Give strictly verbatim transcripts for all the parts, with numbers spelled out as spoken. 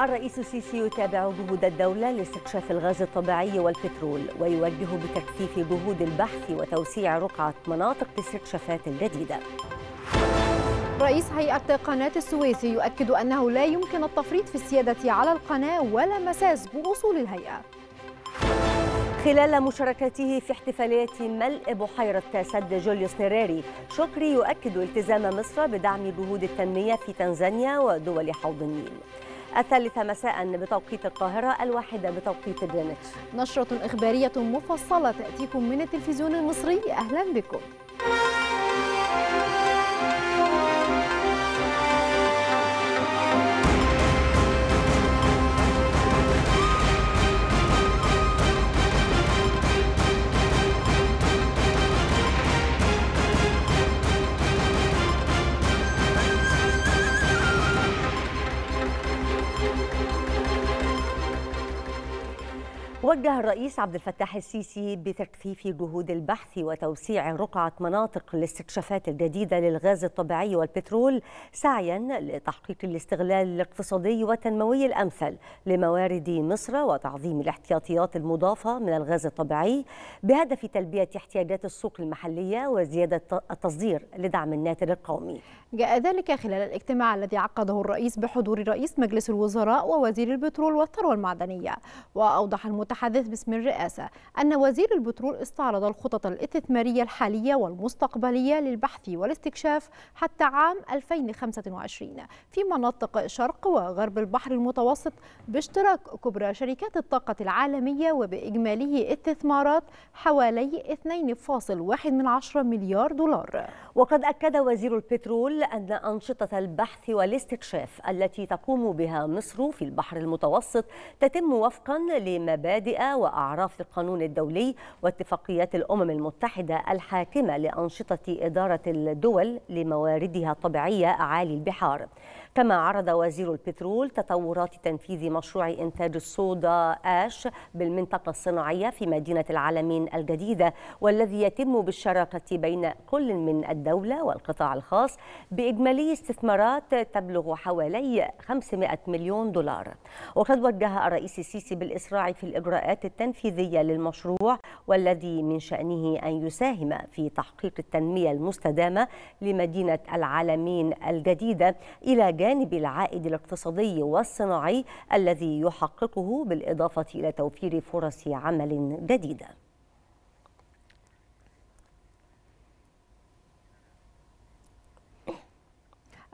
الرئيس السيسي يتابع جهود الدولة لاستكشاف الغاز الطبيعي والبترول ويوجه بتكثيف جهود البحث وتوسيع رقعة مناطق الاستكشافات الجديدة. رئيس هيئة قناة السويس يؤكد أنه لا يمكن التفريط في السيادة على القناة ولا مساس بأصول الهيئة. خلال مشاركته في احتفاليات ملء بحيرة سد جوليوس نيريري، شكري يؤكد التزام مصر بدعم جهود التنمية في تنزانيا ودول حوض النيل. الثالثة مساء بتوقيت القاهرة، الواحدة بتوقيت جرينتش. نشرة إخبارية مفصلة تأتيكم من التلفزيون المصري، أهلا بكم. وجه الرئيس عبد الفتاح السيسي بتكثيف جهود البحث وتوسيع رقعة مناطق الاستكشافات الجديدة للغاز الطبيعي والبترول سعيا لتحقيق الاستغلال الاقتصادي والتنموي الأمثل لموارد مصر وتعظيم الاحتياطيات المضافة من الغاز الطبيعي بهدف تلبية احتياجات السوق المحلية وزيادة التصدير لدعم الناتج القومي. جاء ذلك خلال الاجتماع الذي عقده الرئيس بحضور رئيس مجلس الوزراء ووزير البترول والثروة المعدنية. وأوضح المتحدث حدث باسم الرئاسة أن وزير البترول استعرض الخطط الاستثمارية الحالية والمستقبلية للبحث والاستكشاف حتى عام ألفين وخمسة وعشرين في مناطق شرق وغرب البحر المتوسط باشتراك كبرى شركات الطاقة العالمية، وبإجماليه استثمارات حوالي اثنين فاصل واحد مليار دولار. وقد أكد وزير البترول أن أنشطة البحث والاستكشاف التي تقوم بها مصر في البحر المتوسط تتم وفقا لمبادئ وأعراف القانون الدولي واتفاقيات الأمم المتحدة الحاكمة لأنشطة إدارة الدول لمواردها الطبيعية عالي البحار. كما عرض وزير البترول تطورات تنفيذ مشروع إنتاج الصودا آش بالمنطقة الصناعية في مدينة العالمين الجديدة، والذي يتم بالشراكة بين كل من الدولة والقطاع الخاص بإجمالي استثمارات تبلغ حوالي خمسمائة مليون دولار. وقد وجه الرئيس السيسي بالإسراع في الإجراءات التنفيذية للمشروع، والذي من شأنه أن يساهم في تحقيق التنمية المستدامة لمدينة العالمين الجديدة إلى جانب العائد الاقتصادي والصناعي الذي يحققه، بالإضافة إلى توفير فرص عمل جديدة.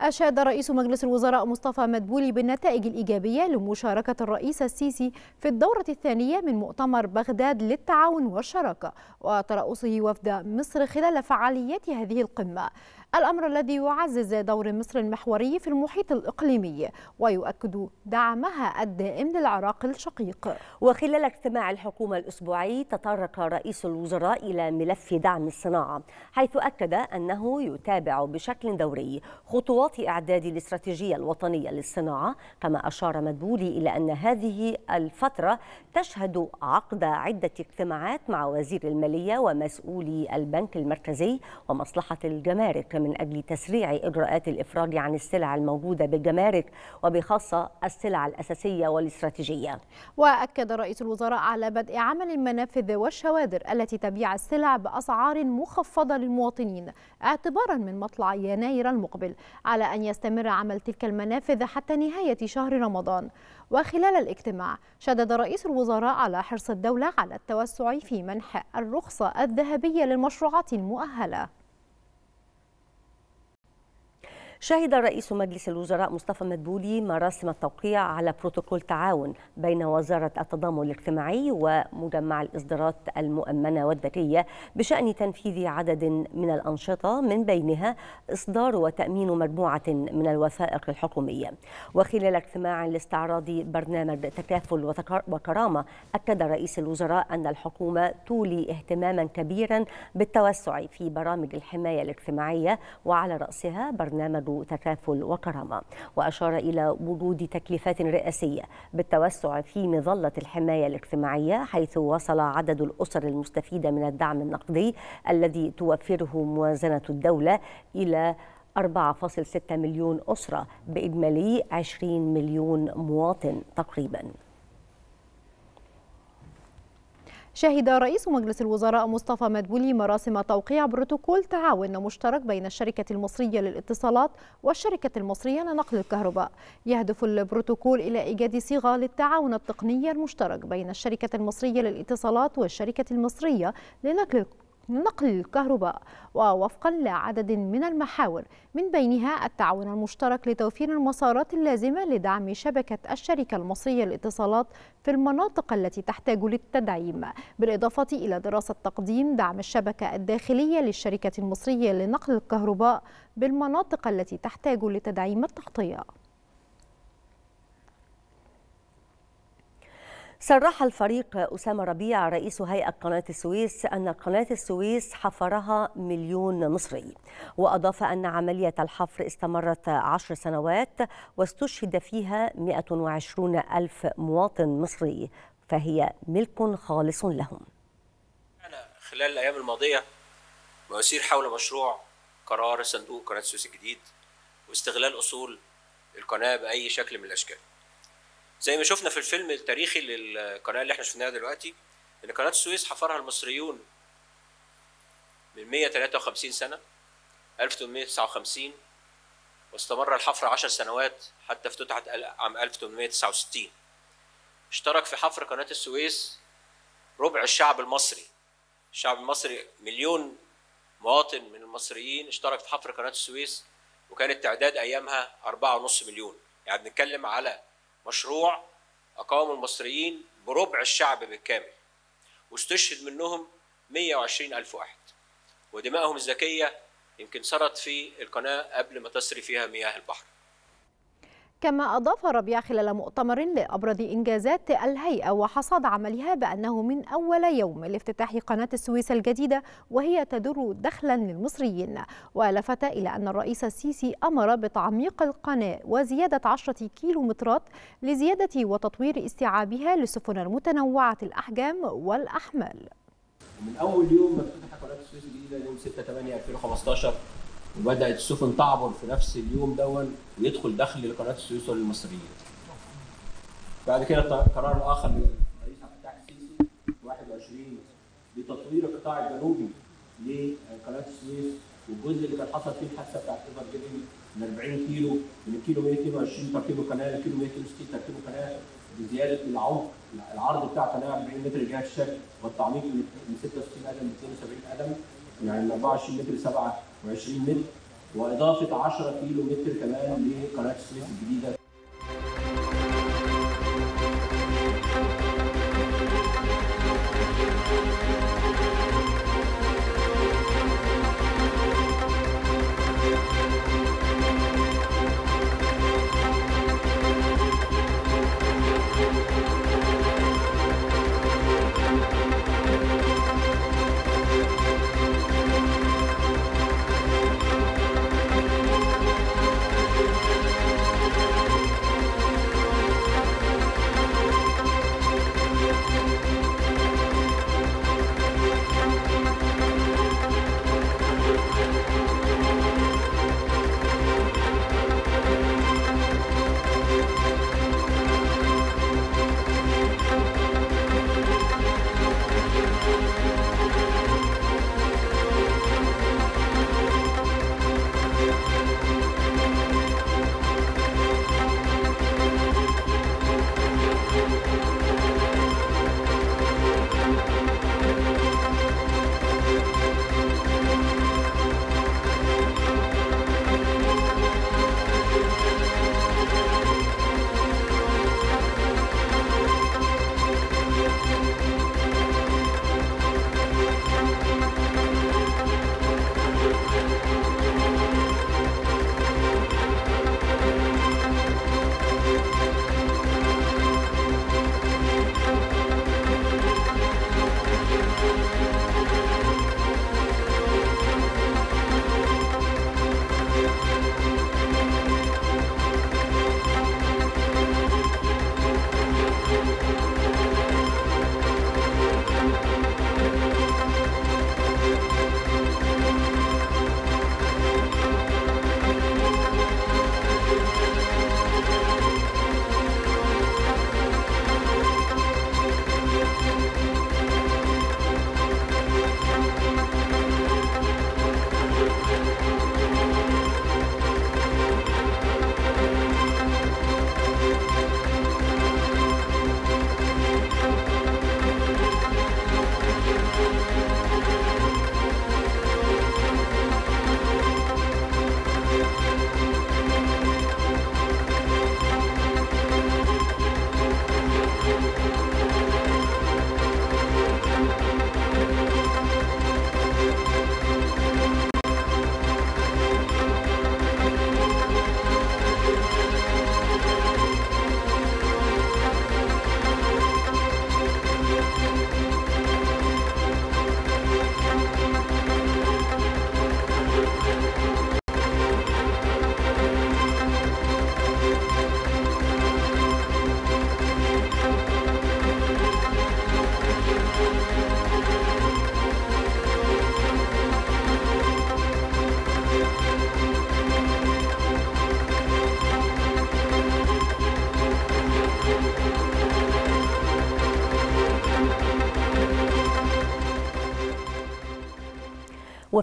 أشاد رئيس مجلس الوزراء مصطفى مدبولي بالنتائج الإيجابية لمشاركة الرئيس السيسي في الدورة الثانية من مؤتمر بغداد للتعاون والشراكة وترأسه وفد مصر خلال فعاليات هذه القمة، الأمر الذي يعزز دور مصر المحوري في المحيط الإقليمي ويؤكد دعمها الدائم للعراق الشقيق. وخلال اجتماع الحكومة الأسبوعي تطرق رئيس الوزراء إلى ملف دعم الصناعة، حيث أكد أنه يتابع بشكل دوري خطوات إعداد الاستراتيجية الوطنية للصناعة. كما أشار مدبولي إلى أن هذه الفترة تشهد عقد عدة اجتماعات مع وزير المالية ومسؤولي البنك المركزي ومصلحة الجمارك من أجل تسريع إجراءات الإفراج عن السلع الموجودة بالجمارك، وبخاصة السلع الأساسية والاستراتيجية. وأكد رئيس الوزراء على بدء عمل المنافذ والشوادر التي تبيع السلع بأسعار مخفضة للمواطنين اعتبارا من مطلع يناير المقبل، على أن يستمر عمل تلك المنافذ حتى نهاية شهر رمضان. وخلال الاجتماع شدد رئيس الوزراء على حرص الدولة على التوسع في منح الرخصة الذهبية للمشروعات المؤهلة. شهد رئيس مجلس الوزراء مصطفى مدبولي مراسم التوقيع على بروتوكول تعاون بين وزارة التضامن الاجتماعي ومجمع الإصدارات المؤمنة والذكية بشأن تنفيذ عدد من الأنشطة، من بينها إصدار وتأمين مجموعة من الوثائق الحكومية. وخلال اجتماع لاستعراض برنامج تكافل وكرامة، أكد رئيس الوزراء أن الحكومة تولي اهتماما كبيرا بالتوسع في برامج الحماية الاجتماعية وعلى رأسها برنامج تكافل وكرامة. وأشار إلى وجود تكليفات رئاسية بالتوسع في مظلة الحماية الاجتماعية، حيث وصل عدد الأسر المستفيدة من الدعم النقدي الذي توفره موازنة الدولة إلى أربعة فاصلة ستة مليون أسرة بإجمالي عشرين مليون مواطن تقريباً. شهد رئيس مجلس الوزراء مصطفى مدبولي مراسم توقيع بروتوكول تعاون مشترك بين الشركة المصرية للاتصالات والشركة المصرية لنقل الكهرباء. يهدف البروتوكول إلى إيجاد صيغة للتعاون التقني المشترك بين الشركة المصرية للاتصالات والشركة المصرية لنقل نقل الكهرباء، ووفقا لعدد من المحاور من بينها التعاون المشترك لتوفير المسارات اللازمة لدعم شبكة الشركة المصرية للاتصالات في المناطق التي تحتاج للتدعيم، بالإضافة إلى دراسة تقديم دعم الشبكة الداخلية للشركة المصرية لنقل الكهرباء بالمناطق التي تحتاج لتدعيم التغطية. صرح الفريق أسامة ربيع رئيس هيئة قناة السويس أن قناة السويس حفرها مليون مصري، وأضاف أن عملية الحفر استمرت عشر سنوات واستشهد فيها مئة وعشرين ألف مواطن مصري، فهي ملك خالص لهم. أنا خلال الأيام الماضية وأسير حول مشروع قرار صندوق قناة السويس الجديد واستغلال أصول القناة بأي شكل من الأشكال. زي ما شفنا في الفيلم التاريخي للقناه اللي احنا شفناها دلوقتي، ان قناه السويس حفرها المصريون من مئة وثلاثة وخمسين سنه ألف وثمانمئة وتسعة وخمسين، واستمر الحفر عشر سنوات حتى افتتحت عام ألف وثمانمئة وتسعة وستين. اشترك في حفر قناه السويس ربع الشعب المصري. الشعب المصري مليون مواطن من المصريين اشترك في حفر قناه السويس، وكان التعداد ايامها أربعة ونص مليون. يعني بنتكلم على مشروع أقام المصريين بربع الشعب بالكامل، واستشهد منهم مئة وعشرين ألف واحد، ودمائهم الذكية يمكن سرت في القناة قبل ما تسري فيها مياه البحر. كما أضاف ربيع خلال مؤتمر لأبرز إنجازات الهيئة وحصاد عملها بأنه من أول يوم لافتتاح قناة السويس الجديدة وهي تدر دخلا للمصريين، ولفت إلى أن الرئيس السيسي أمر بتعميق القناة وزيادة عشرة كيلومترات لزيادة وتطوير استيعابها للسفن المتنوعة الأحجام والأحمال. من أول يوم ما افتتحت قناة السويس الجديدة يوم ستة ثمانية ألفين وخمستاشر وبدأت السفن تعبر في نفس اليوم دون ويدخل دخل لقناة السويس وللمصريين. بعد كده قرار آخر من الرئيس عبد الفتاح السيسي واحد وعشرين لتطوير القطاع الجنوبي لقناة السويس، والجزء اللي كان حصل فيه الحادثة بتاعت كفر جبل من أربعين كيلو، من الكيلو مئة واثنين وعشرين تركيب القناة للكيلو مئة وستين تركيب القناة، بزيادة العمق العرض بتاع القناة أربعين متر جهة الشرق، والتعميق من ستة وستين قدم ل اثنين وسبعين قدم، يعني من أربعة وعشرين متر سبعة وعشرين متر، واضافه عشرة كيلو متر كمان لقناه السويس الجديده.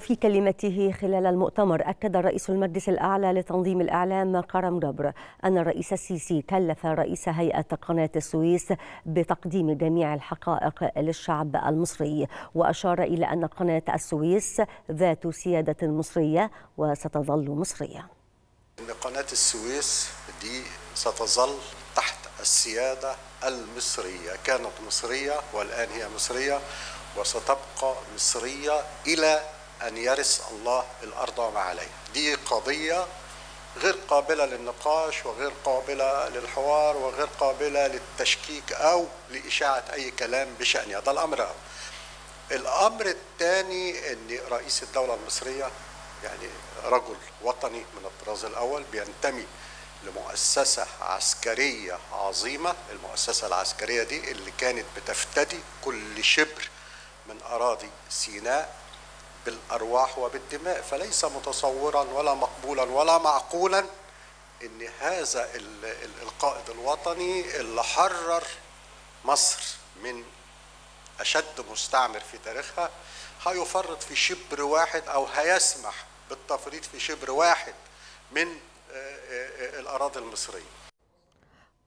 في كلمته خلال المؤتمر أكد رئيس المجلس الأعلى لتنظيم الإعلام كرم جبر أن الرئيس السيسي كلف رئيس هيئة قناة السويس بتقديم جميع الحقائق للشعب المصري، وأشار إلى أن قناة السويس ذات سيادة مصرية وستظل مصرية. إن قناة السويس دي ستظل تحت السيادة المصرية، كانت مصرية والآن هي مصرية وستبقى مصرية إلى أن يرث الله الأرض وما عليها. دي قضية غير قابلة للنقاش وغير قابلة للحوار وغير قابلة للتشكيك أو لإشاعة أي كلام بشأنها. ده الأمر أول. الأمر الثاني أن رئيس الدولة المصرية يعني رجل وطني من الطراز الأول، بينتمي لمؤسسة عسكرية عظيمة. المؤسسة العسكرية دي اللي كانت بتفتدي كل شبر من أراضي سيناء بالأرواح وبالدماء، فليس متصورا ولا مقبولا ولا معقولا أن هذا القائد الوطني اللي حرر مصر من أشد مستعمر في تاريخها هيفرط في شبر واحد أو هيسمح بالتفريط في شبر واحد من الأراضي المصرية.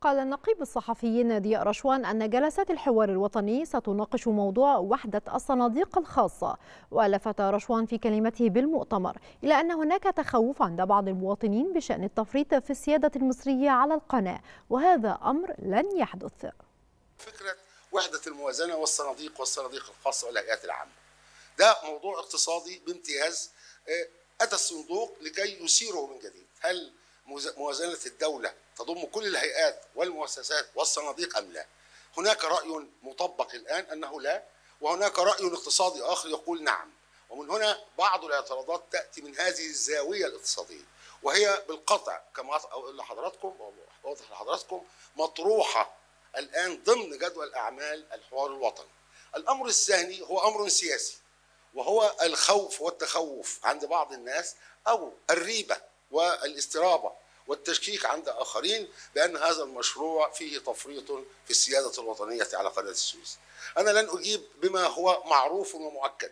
قال النقيب الصحفي ضياء رشوان أن جلسات الحوار الوطني ستناقش موضوع وحدة الصناديق الخاصة. ولفت رشوان في كلمته بالمؤتمر إلى أن هناك تخوف عند بعض المواطنين بشأن التفريط في السيادة المصرية على القناة، وهذا أمر لن يحدث. فكرة وحدة الموازنة والصناديق والصناديق الخاصة والهيئات العامة ده موضوع اقتصادي بامتياز. أتى الصندوق لكي يسيره من جديد. هل موازنة الدولة تضم كل الهيئات والمؤسسات والصناديق أم لا؟ هناك رأي مطبق الآن أنه لا، وهناك رأي اقتصادي آخر يقول نعم، ومن هنا بعض الاعتراضات تأتي من هذه الزاوية الاقتصادية، وهي بالقطع كما أقول لحضراتكم وأوضح لحضراتكم مطروحة الآن ضمن جدول أعمال الحوار الوطني. الأمر الثاني هو أمر سياسي، وهو الخوف والتخوف عند بعض الناس أو الريبة والاسترابة والتشكيك عند آخرين بأن هذا المشروع فيه تفريط في السيادة الوطنية على قناة السويس. أنا لن أجيب بما هو معروف ومؤكد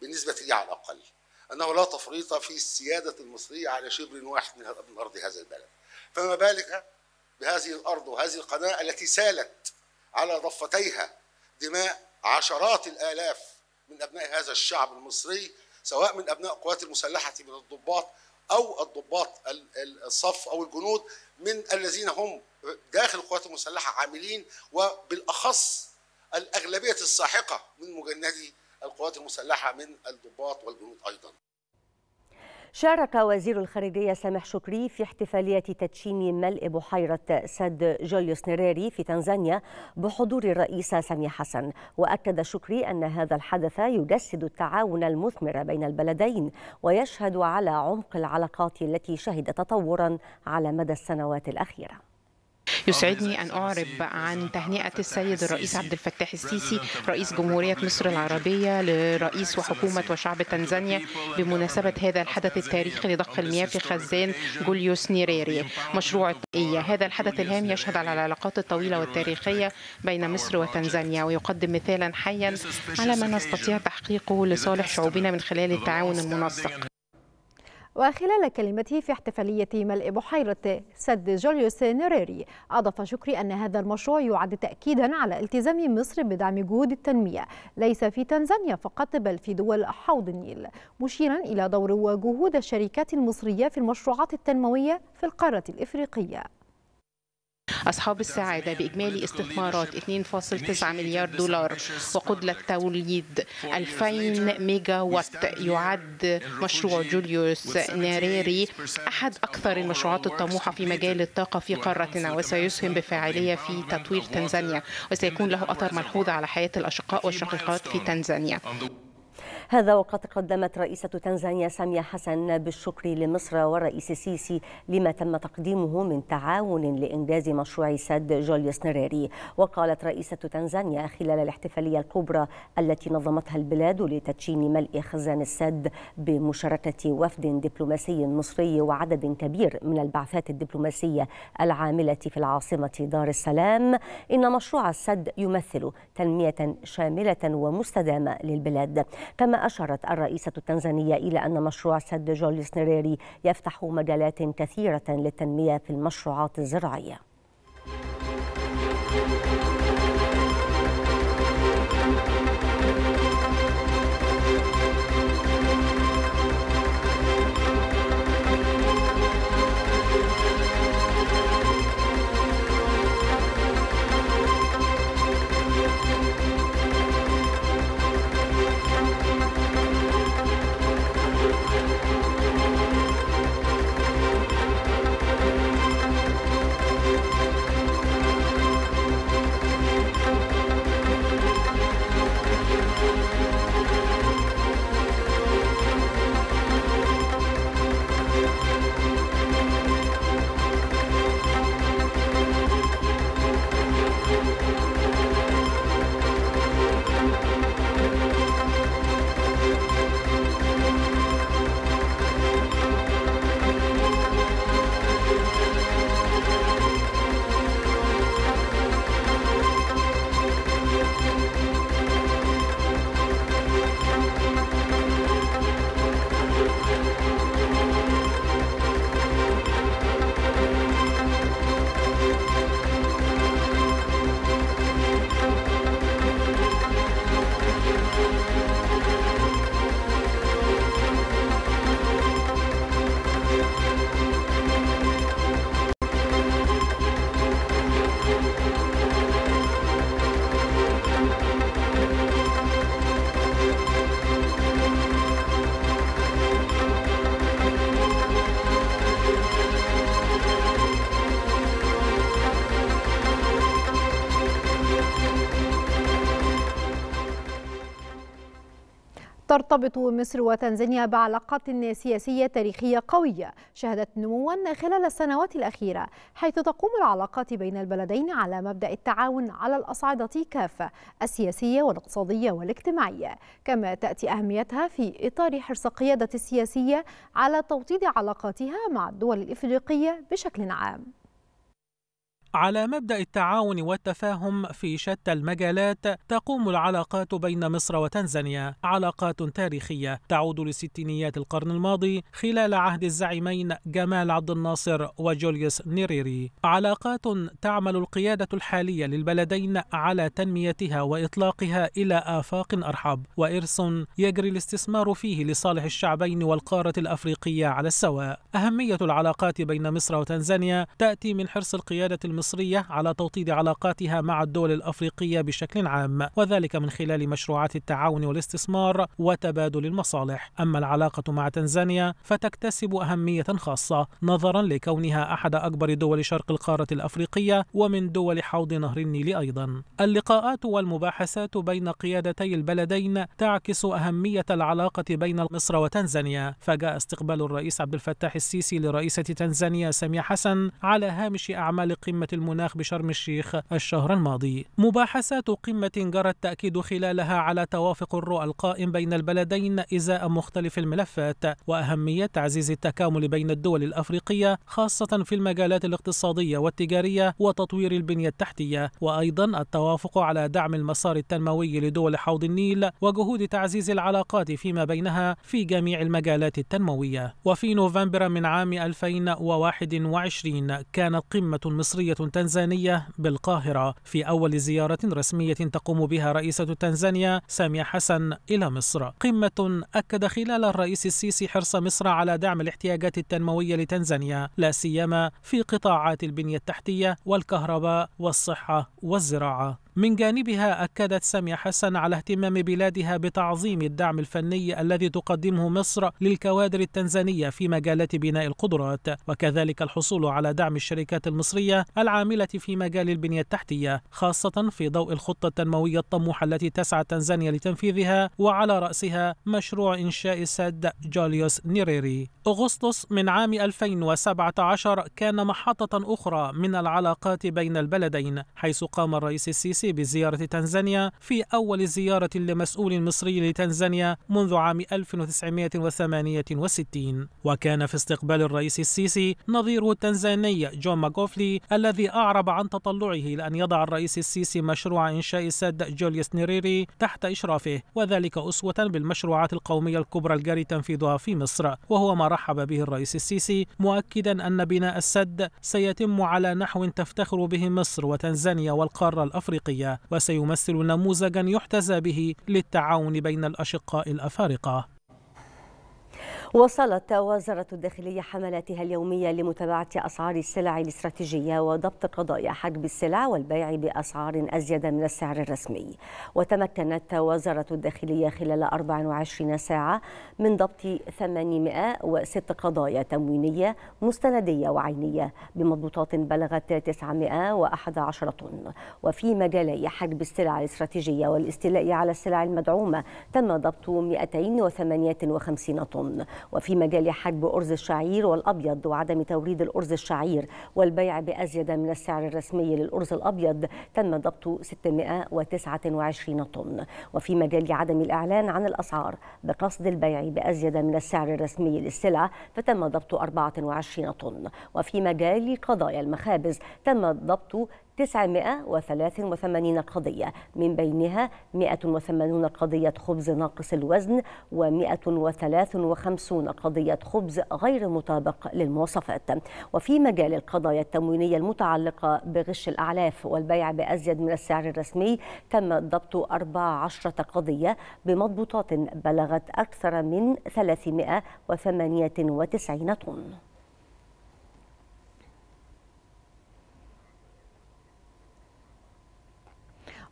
بالنسبة لي على الأقل، أنه لا تفريط في السيادة المصرية على شبر واحد من أرض هذا البلد، فما بالك بهذه الأرض وهذه القناة التي سالت على ضفتيها دماء عشرات الآلاف من أبناء هذا الشعب المصري، سواء من أبناء القوات المسلحة من الضباط أو الضباط الصف أو الجنود من الذين هم داخل القوات المسلحة عاملين، وبالأخص الأغلبية الساحقة من مجندي القوات المسلحة من الضباط والجنود أيضا. شارك وزير الخارجية سامح شكري في احتفالية تدشين ملء بحيرة سد جوليوس نيريري في تنزانيا بحضور الرئيسة سامية حسن، وأكد شكري أن هذا الحدث يجسد التعاون المثمر بين البلدين ويشهد على عمق العلاقات التي شهدت تطورا على مدى السنوات الأخيرة. يسعدني أن أعرب عن تهنئة السيد الرئيس عبد الفتاح السيسي رئيس جمهورية مصر العربية لرئيس وحكومة وشعب تنزانيا بمناسبة هذا الحدث التاريخي لضخ المياه في خزان جوليوس نيريري مشروع التنمية. هذا الحدث الهام يشهد على العلاقات الطويلة والتاريخية بين مصر وتنزانيا، ويقدم مثالا حيا على ما نستطيع تحقيقه لصالح شعوبنا من خلال التعاون المنسق. وخلال كلمته في احتفالية ملء بحيرة سد جوليوس نيريري، أضاف شكري أن هذا المشروع يعد تأكيدا على التزام مصر بدعم جهود التنمية ليس في تنزانيا فقط بل في دول حوض النيل، مشيرا إلى دور وجهود الشركات المصرية في المشروعات التنموية في القارة الإفريقية. أصحاب السعادة بإجمالي استثمارات اثنين فاصلة تسعة مليار دولار وقدرة توليد ألفين ميجا وات، يعد مشروع جوليوس نيريري أحد أكثر المشروعات الطموحة في مجال الطاقة في قارتنا، وسيسهم بفاعلية في تطوير تنزانيا، وسيكون له أثر ملحوظ على حياة الأشقاء والشقيقات في تنزانيا. هذا وقد قدمت رئيسة تنزانيا سامية حسن بالشكر لمصر والرئيس السيسي لما تم تقديمه من تعاون لإنجاز مشروع سد جوليوس نيريري. وقالت رئيسة تنزانيا خلال الاحتفالية الكبرى التي نظمتها البلاد لتدشين ملء خزان السد بمشاركة وفد دبلوماسي مصري وعدد كبير من البعثات الدبلوماسية العاملة في العاصمة دار السلام إن مشروع السد يمثل تنمية شاملة ومستدامة للبلاد، كما كما أشارت الرئيسة التنزانية إلى أن مشروع سد جوليوس نيريري يفتح مجالات كثيرة للتنمية في المشروعات الزراعية. ترتبط مصر وتنزانيا بعلاقات سياسية تاريخية قوية شهدت نموا خلال السنوات الأخيرة، حيث تقوم العلاقات بين البلدين على مبدأ التعاون على الأصعدة كافة السياسية والاقتصادية والاجتماعية، كما تأتي أهميتها في إطار حرص القيادة السياسية على توطيد علاقاتها مع الدول الإفريقية بشكل عام. على مبدأ التعاون والتفاهم في شتى المجالات تقوم العلاقات بين مصر وتنزانيا، علاقات تاريخية تعود لستينيات القرن الماضي خلال عهد الزعيمين جمال عبد الناصر وجوليوس نيريري، علاقات تعمل القيادة الحالية للبلدين على تنميتها وإطلاقها إلى آفاق أرحب، وإرث يجري الاستثمار فيه لصالح الشعبين والقارة الأفريقية على السواء. أهمية العلاقات بين مصر وتنزانيا تأتي من حرص القيادة المصرية المصرية على توطيد علاقاتها مع الدول الأفريقية بشكل عام، وذلك من خلال مشروعات التعاون والاستثمار وتبادل المصالح. أما العلاقة مع تنزانيا فتكتسب أهمية خاصة نظرا لكونها أحد أكبر دول شرق القارة الأفريقية ومن دول حوض نهر النيل أيضا. اللقاءات والمباحثات بين قيادتي البلدين تعكس أهمية العلاقة بين مصر وتنزانيا، فجاء استقبال الرئيس عبد الفتاح السيسي لرئيسة تنزانيا سامية حسن على هامش أعمال قمة المناخ بشرم الشيخ الشهر الماضي. مباحثات قمة جرى التأكيد خلالها على توافق الرؤى القائم بين البلدين إزاء مختلف الملفات وأهمية تعزيز التكامل بين الدول الأفريقية خاصة في المجالات الاقتصادية والتجارية وتطوير البنية التحتية، وأيضا التوافق على دعم المسار التنموي لدول حوض النيل وجهود تعزيز العلاقات فيما بينها في جميع المجالات التنموية. وفي نوفمبر من عام ألفين وواحد وعشرين كانت قمة مصرية تنزانية بالقاهرة في أول زيارة رسمية تقوم بها رئيسة تنزانيا سامية حسن إلى مصر، قمة أكد خلال الرئيس السيسي حرص مصر على دعم الاحتياجات التنموية لتنزانيا، لا سيما في قطاعات البنية التحتية والكهرباء والصحة والزراعة. من جانبها أكدت سامية حسن على اهتمام بلادها بتعظيم الدعم الفني الذي تقدمه مصر للكوادر التنزانية في مجالات بناء القدرات، وكذلك الحصول على دعم الشركات المصرية العاملة في مجال البنية التحتية، خاصة في ضوء الخطة التنموية الطموحة التي تسعى تنزانيا لتنفيذها، وعلى رأسها مشروع إنشاء سد جوليوس نيريري. أغسطس من عام ألفين وسبعة عشر كان محطة أخرى من العلاقات بين البلدين، حيث قام الرئيس السيسي السيسي بزيارة تنزانيا في أول زيارة لمسؤول مصري لتنزانيا منذ عام ألف وتسعمائة وثمانية وستين، وكان في استقبال الرئيس السيسي نظيره التنزاني جون ماغوفولي الذي أعرب عن تطلعه لأن يضع الرئيس السيسي مشروع إنشاء سد جوليوس نيريري تحت إشرافه، وذلك أسوة بالمشروعات القومية الكبرى الجاري تنفيذها في مصر، وهو ما رحب به الرئيس السيسي مؤكدا أن بناء السد سيتم على نحو تفتخر به مصر وتنزانيا والقارة الأفريقية، وسيمثل نموذجا يحتذى به للتعاون بين الأشقاء الأفارقة. وصلت وزارة الداخلية حملاتها اليومية لمتابعة أسعار السلع الاستراتيجية وضبط قضايا حجب السلع والبيع بأسعار أزيد من السعر الرسمي. وتمكنت وزارة الداخلية خلال أربع وعشرين ساعة من ضبط ثمانمائة وستة قضايا تموينية مستندية وعينية بمضبوطات بلغت تسعمائة وأحد عشر طن. وفي مجالي حجب السلع الاستراتيجية والاستيلاء على السلع المدعومة تم ضبط مائتين وثمانية وخمسين طن. وفي مجال حجب أرز الشعير والأبيض وعدم توريد الأرز الشعير والبيع بأزيد من السعر الرسمي للأرز الأبيض تم ضبط ستمائة وتسعة وعشرين طن. وفي مجال عدم الإعلان عن الأسعار بقصد البيع بأزيد من السعر الرسمي للسلع فتم ضبط أربعة وعشرين طن. وفي مجال قضايا المخابز تم ضبط تسعمائة وثلاثة وثمانين قضية من بينها مائة وثمانين قضية خبز ناقص الوزن ومائة وثلاثة وخمسين قضية خبز غير مطابق للمواصفات. وفي مجال القضايا التموينية المتعلقة بغش الأعلاف والبيع بأزيد من السعر الرسمي تم ضبط أربع عشرة قضية بمضبوطات بلغت أكثر من ثلاثمائة وثمانية وتسعين طن.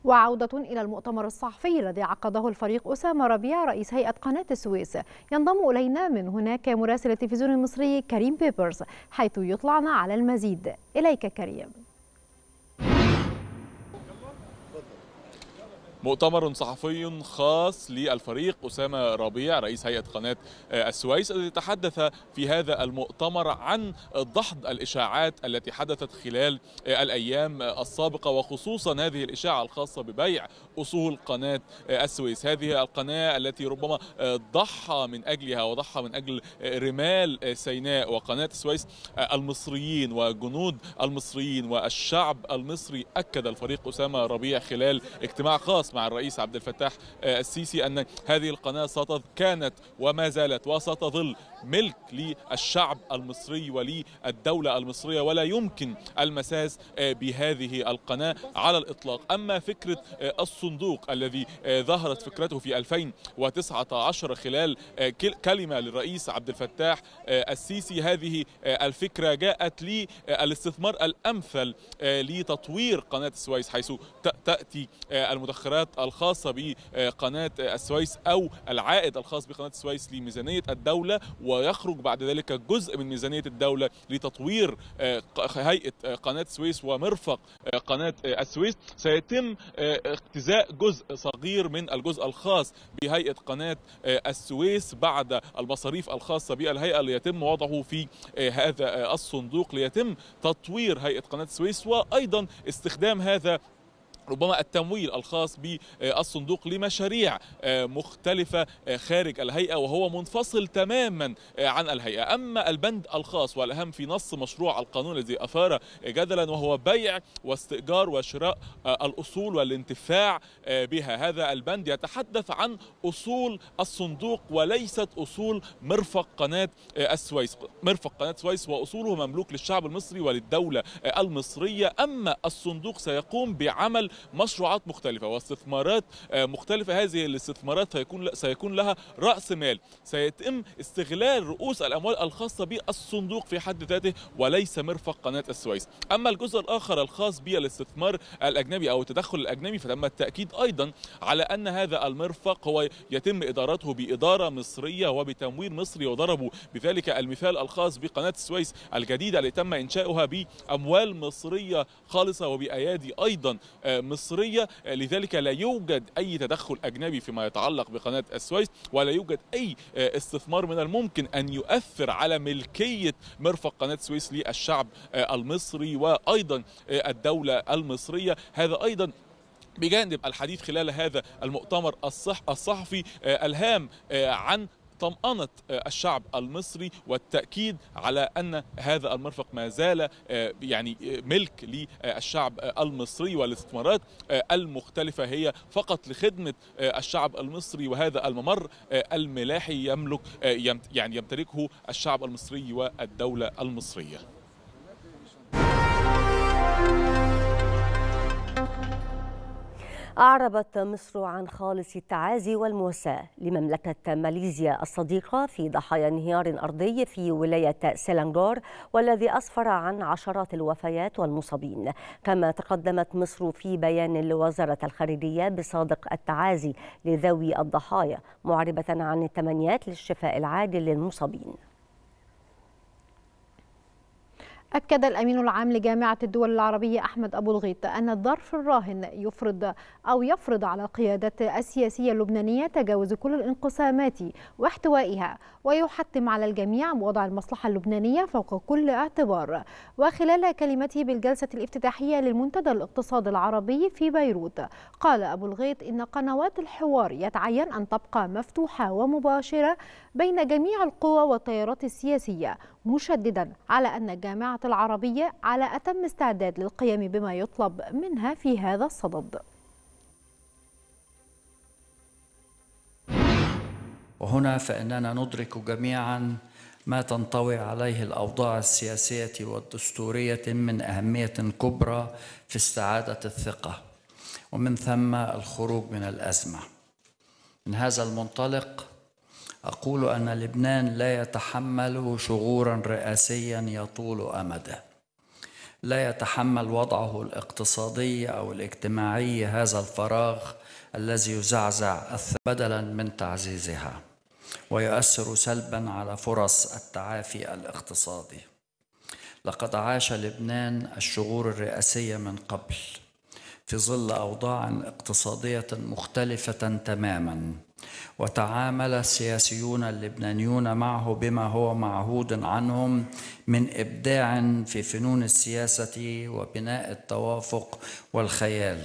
وعودة إلى المؤتمر الصحفي الذي عقده الفريق أسامة ربيع رئيس هيئة قناة السويس. ينضم إلينا من هناك مراسل التلفزيون المصري كريم بيبرز حيث يطلعنا على المزيد. إليك كريم. مؤتمر صحفي خاص للفريق أسامة ربيع رئيس هيئة قناة السويس الذي تحدث في هذا المؤتمر عن دحض الإشاعات التي حدثت خلال الأيام السابقة، وخصوصا هذه الإشاعة الخاصة ببيع أصول قناة السويس، هذه القناة التي ربما ضحى من أجلها وضحى من أجل رمال سيناء وقناة السويس المصريين وجنود المصريين والشعب المصري. أكد الفريق أسامة ربيع خلال اجتماع خاص مع الرئيس عبد الفتاح السيسي أن هذه القناة كانت وما زالت وستظل ملك للشعب المصري وللدولة المصرية، ولا يمكن المساس بهذه القناة على الإطلاق. أما فكرة الصندوق الذي ظهرت فكرته في ألفين وتسعة عشر خلال كلمة للرئيس عبد الفتاح السيسي، هذه الفكرة جاءت للاستثمار الأمثل لتطوير قناة السويس، حيث تأتي المدخرات الخاصة بقناة السويس أو العائد الخاص بقناة السويس لميزانية الدولة، ويخرج بعد ذلك جزء من ميزانية الدولة لتطوير هيئة قناة السويس ومرفق قناة السويس. سيتم اختزاء جزء صغير من الجزء الخاص بهيئة قناة السويس بعد المصاريف الخاصة بالهيئة ليتم وضعه في هذا الصندوق ليتم تطوير هيئة قناة السويس، وأيضا استخدام هذا ربما التمويل الخاص بالصندوق لمشاريع مختلفة خارج الهيئة وهو منفصل تماما عن الهيئة. أما البند الخاص والأهم في نص مشروع القانون الذي أثار جدلا وهو بيع واستئجار وشراء الأصول والانتفاع بها، هذا البند يتحدث عن أصول الصندوق وليست أصول مرفق قناة السويس. مرفق قناة السويس وأصوله مملوك للشعب المصري وللدولة المصرية، أما الصندوق سيقوم بعمل مشروعات مختلفة واستثمارات مختلفة. هذه الاستثمارات سيكون لها رأس مال، سيتم استغلال رؤوس الأموال الخاصة بالصندوق في حد ذاته وليس مرفق قناة السويس. أما الجزء الآخر الخاص بالاستثمار الأجنبي أو التدخل الأجنبي فتم التأكيد أيضا على أن هذا المرفق هو يتم إدارته بإدارة مصرية وبتمويل مصري، وضربوا بذلك المثال الخاص بقناة السويس الجديدة التي تم إنشاؤها بأموال مصرية خالصة وبأيادي أيضا مصرية، لذلك لا يوجد أي تدخل أجنبي فيما يتعلق بقناة السويس ولا يوجد أي استثمار من الممكن أن يؤثر على ملكية مرفق قناة السويس للشعب المصري وأيضا الدولة المصرية. هذا أيضا بجانب الحديث خلال هذا المؤتمر الصحفي الهام عن طمأنة الشعب المصري والتأكيد على أن هذا المرفق ما زال يعني ملك للشعب المصري، والاستثمارات المختلفة هي فقط لخدمة الشعب المصري، وهذا الممر الملاحي يملك يعني يمتلكه الشعب المصري والدولة المصرية. أعربت مصر عن خالص التعازي والمواساة لمملكة ماليزيا الصديقة في ضحايا انهيار أرضي في ولاية سيلانجور، والذي أسفر عن عشرات الوفيات والمصابين. كما تقدمت مصر في بيان لوزارة الخارجية بصادق التعازي لذوي الضحايا، معربة عن التمنيات للشفاء العاجل للمصابين. أكد الأمين العام لجامعة الدول العربية أحمد أبو الغيط أن الظرف الراهن يفرض أو يفرض على القيادات السياسية اللبنانية تجاوز كل الانقسامات واحتوائها، ويحتم على الجميع وضع المصلحة اللبنانية فوق كل اعتبار. وخلال كلمته بالجلسة الافتتاحية للمنتدى الاقتصادي العربي في بيروت، قال أبو الغيط إن قنوات الحوار يتعين أن تبقى مفتوحة ومباشرة بين جميع القوى والتيارات السياسية، مشددا على أن الجامعة العربية على أتم استعداد للقيام بما يطلب منها في هذا الصدد. وهنا فإننا ندرك جميعا ما تنطوي عليه الأوضاع السياسية والدستورية من أهمية كبرى في استعادة الثقة، ومن ثم الخروج من الأزمة. من هذا المنطلق أقول أن لبنان لا يتحمل شغورا رئاسيا يطول أمده، لا يتحمل وضعه الاقتصادي أو الاجتماعي هذا الفراغ الذي يزعزع بدلا من تعزيزها، ويؤثر سلبا على فرص التعافي الاقتصادي. لقد عاش لبنان الشغور الرئاسية من قبل في ظل أوضاع اقتصادية مختلفة تماما، وتعامل السياسيون اللبنانيون معه بما هو معهود عنهم من إبداع في فنون السياسة وبناء التوافق والخيال.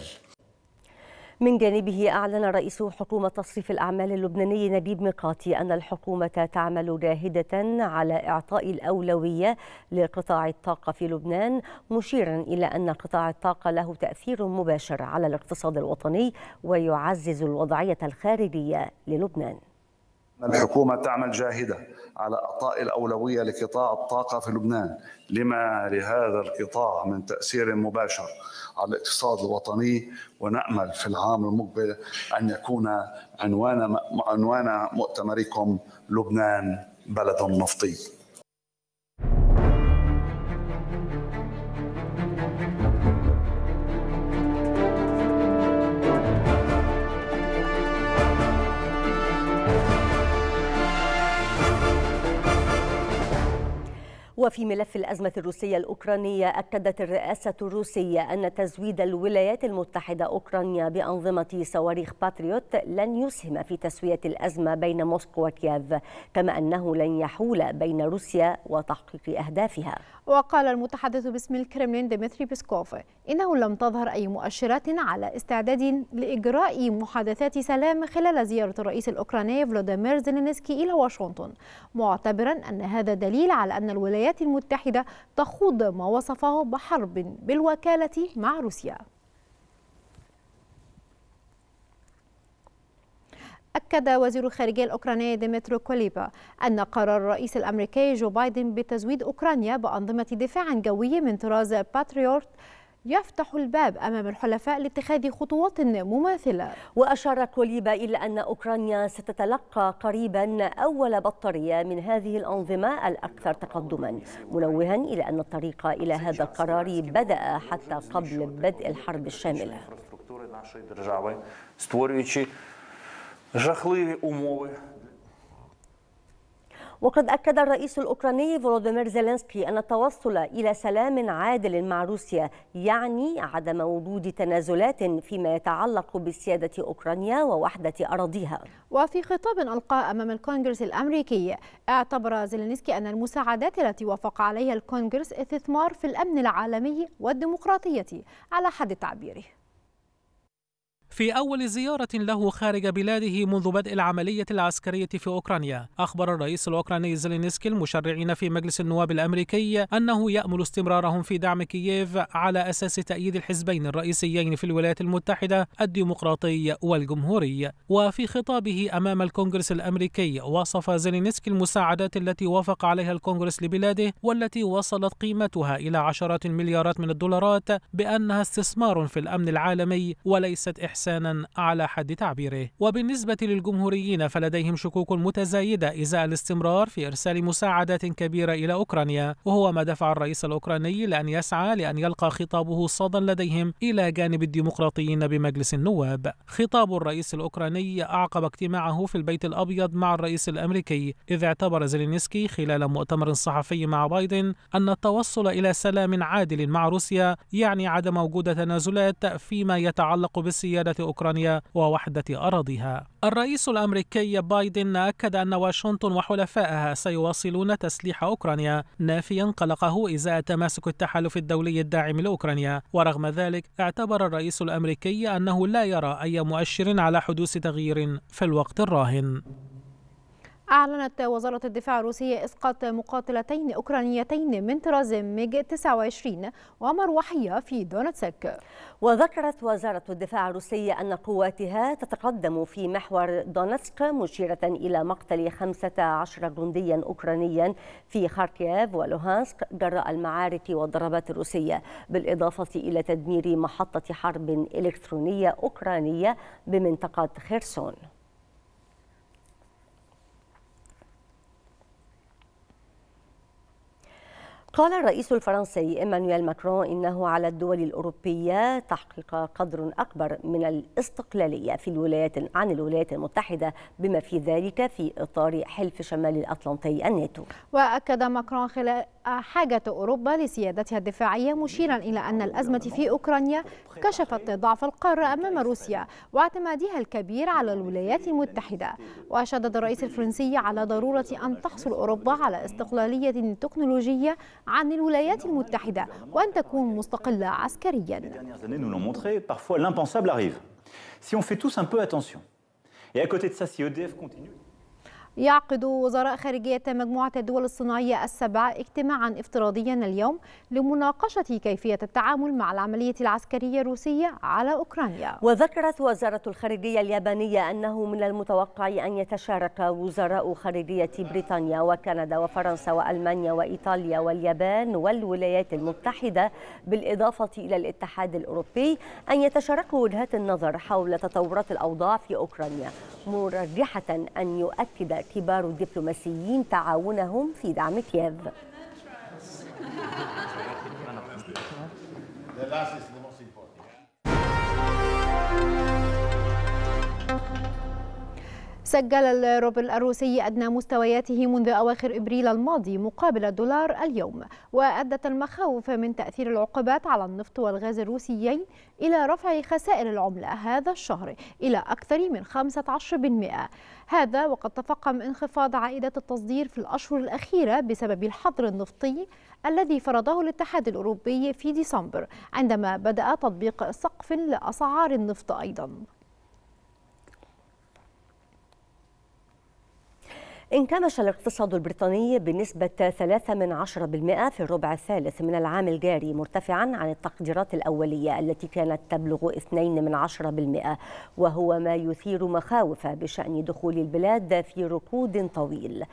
من جانبه أعلن رئيس حكومة تصريف الأعمال اللبناني نجيب ميقاتي أن الحكومة تعمل جاهدة على إعطاء الأولوية لقطاع الطاقة في لبنان، مشيرا إلى أن قطاع الطاقة له تأثير مباشر على الاقتصاد الوطني ويعزز الوضعية الخارجية للبنان. الحكومة تعمل جاهدة على إعطاء الأولوية لقطاع الطاقة في لبنان لما لهذا القطاع من تأثير مباشر على الاقتصاد الوطني، ونأمل في العام المقبل أن يكون عنوان عنوان مؤتمركم لبنان بلد نفطي. وفي ملف الأزمة الروسية الأوكرانية، أكدت الرئاسة الروسية أن تزويد الولايات المتحدة أوكرانيا بأنظمة صواريخ باتريوت لن يسهم في تسوية الأزمة بين موسكو وكييف، كما أنه لن يحول بين روسيا وتحقيق أهدافها. وقال المتحدث باسم الكرملين ديمتري بيسكوف إنه لم تظهر أي مؤشرات على استعداد لإجراء محادثات سلام خلال زيارة الرئيس الأوكراني فولوديمير زيلينسكي إلى واشنطن، معتبرا أن هذا دليل على أن الولايات المتحدة تخوض ما وصفه بحرب بالوكالة مع روسيا. أكد وزير الخارجية الأوكراني ديمترو كوليبا أن قرار الرئيس الأمريكي جو بايدن بتزويد أوكرانيا بأنظمة دفاع جوي من طراز باتريوت يفتح الباب أمام الحلفاء لاتخاذ خطوات مماثلة. وأشار كوليبا إلى أن أوكرانيا ستتلقى قريبا أول بطارية من هذه الأنظمة الأكثر تقدما، منوها إلى أن الطريق إلى هذا القرار بدأ حتى قبل بدء الحرب الشاملة. وقد أكد الرئيس الأوكراني فولوديمير زيلينسكي أن التوصل إلى سلام عادل مع روسيا يعني عدم وجود تنازلات فيما يتعلق بسيادة أوكرانيا ووحدة أراضيها. وفي خطاب ألقاه أمام الكونغرس الأمريكي، اعتبر زيلينسكي أن المساعدات التي وافق عليها الكونغرس استثمار في الأمن العالمي والديمقراطية على حد تعبيره. في أول زيارة له خارج بلاده منذ بدء العملية العسكرية في أوكرانيا. أخبر الرئيس الأوكراني زيلينسكي المشرعين في مجلس النواب الأمريكي أنه يأمل استمرارهم في دعم كييف على أساس تأييد الحزبين الرئيسيين في الولايات المتحدة الديمقراطي والجمهوري. وفي خطابه أمام الكونغرس الأمريكي وصف زيلينسكي المساعدات التي وافق عليها الكونغرس لبلاده والتي وصلت قيمتها إلى عشرات المليارات من الدولارات بأنها استثمار في الأمن العالمي وليست إحسانا على حد تعبيره. وبالنسبة للجمهوريين فلديهم شكوك متزايدة إزاء الاستمرار في إرسال مساعدات كبيرة إلى أوكرانيا، وهو ما دفع الرئيس الأوكراني لأن يسعى لأن يلقى خطابه صدى لديهم إلى جانب الديمقراطيين بمجلس النواب. خطاب الرئيس الأوكراني أعقب اجتماعه في البيت الأبيض مع الرئيس الأمريكي، إذ اعتبر زيلينسكي خلال مؤتمر صحفي مع بايدن أن التوصل إلى سلام عادل مع روسيا يعني عدم وجود تنازلات فيما يتعلق بسيادة أوكرانيا ووحدة أراضيها. الرئيس الأمريكي بايدن أكد أن واشنطن وحلفائها سيواصلون تسليح أوكرانيا، نافيا قلقه إزاء تماسك التحالف الدولي الداعم لأوكرانيا. ورغم ذلك اعتبر الرئيس الأمريكي أنه لا يرى أي مؤشر على حدوث تغيير في الوقت الراهن. أعلنت وزارة الدفاع الروسية إسقاط مقاتلتين أوكرانيتين من طراز ميج تسعة وعشرين ومروحية في دونتسك. وذكرت وزارة الدفاع الروسية أن قواتها تتقدم في محور دونتسك، مشيرة إلى مقتل خمسة عشر جنديا أوكرانيا في خاركيف ولوهانسك جراء المعارك والضربات الروسية، بالإضافة إلى تدمير محطة حرب إلكترونية أوكرانية بمنطقة خيرسون. قال الرئيس الفرنسي إيمانويل ماكرون إنه على الدول الأوروبية تحقيق قدر أكبر من الاستقلالية في الولايات عن الولايات المتحدة، بما في ذلك في إطار حلف شمال الأطلنطي الناتو. وأكد ماكرون خلال حاجة أوروبا لسيادتها الدفاعية، مشيرا إلى أن الأزمة في أوكرانيا كشفت ضعف القارة أمام روسيا واعتمادها الكبير على الولايات المتحدة. وشدد الرئيس الفرنسي على ضرورة أن تحصل أوروبا على استقلالية تكنولوجية عن الولايات المتحدة وأن تكون مستقلة عسكريا. يعقد وزراء خارجية مجموعة الدول الصناعية السبع اجتماعا افتراضيا اليوم لمناقشة كيفية التعامل مع العملية العسكرية الروسية على أوكرانيا. وذكرت وزارة الخارجية اليابانية أنه من المتوقع أن يتشارك وزراء خارجية بريطانيا وكندا وفرنسا وألمانيا وإيطاليا واليابان والولايات المتحدة بالإضافة إلى الاتحاد الأوروبي أن يتشاركوا وجهات النظر حول تطورات الأوضاع في أوكرانيا، مرجحة أن يؤكد كبار الدبلوماسيين تعاونهم في دعم كييف. سجل الروبل الروسي أدنى مستوياته منذ أواخر إبريل الماضي مقابل الدولار اليوم، وأدت المخاوف من تأثير العقوبات على النفط والغاز الروسيين إلى رفع خسائر العملة هذا الشهر إلى أكثر من خمسة عشر بالمئة، هذا وقد تفاقم انخفاض عائدات التصدير في الأشهر الأخيرة بسبب الحظر النفطي الذي فرضه الاتحاد الأوروبي في ديسمبر عندما بدأ تطبيق سقف لأسعار النفط أيضا. انكمش الاقتصاد البريطاني بنسبة ثلاثة من عشرة بالمئة في الربع الثالث من العام الجاري، مرتفعا عن التقديرات الأولية التي كانت تبلغ اثنين من عشرة بالمئة، وهو ما يثير مخاوف بشأن دخول البلاد في ركود طويل.